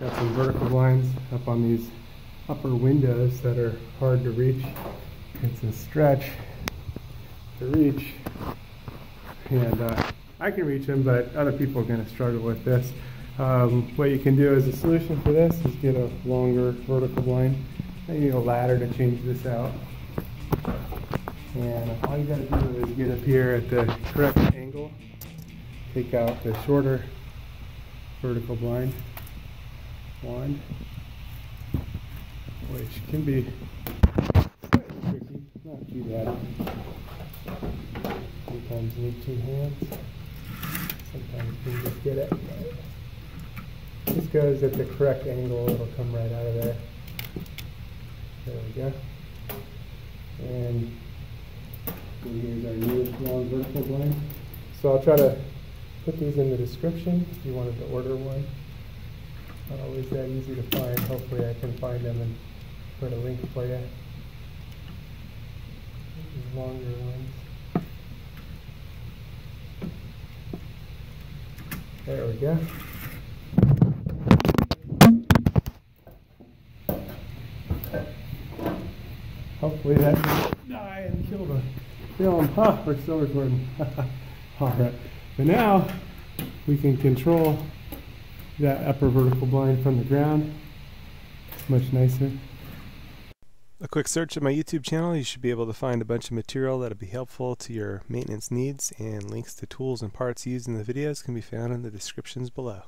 Got some vertical blinds up on these upper windows that are hard to reach. It's a stretch to reach, and I can reach them, but other people are going to struggle with this. What you can do as a solution for this is get a longer vertical blind. I need a ladder to change this out, and all you got to do is get up here at the correct angle, take out the shorter vertical blind wand, which can be slightly tricky, not too bad. Sometimes you need two hands, sometimes you can just get it. This goes at the correct angle, it'll come right out of there. There we go. And here's our new long vertical blind. So I'll try to put these in the description if you wanted to order one. Not always that easy to find. Hopefully I can find them and put a link for you. These longer ones. There we go. Hopefully that didn't die and kill the film. Ha! We're still recording. Alright. But now we can control that upper vertical blind from the ground. It's much nicer. A quick search of my YouTube channel, you should be able to find a bunch of material that'll be helpful to your maintenance needs, and links to tools and parts used in the videos can be found in the descriptions below.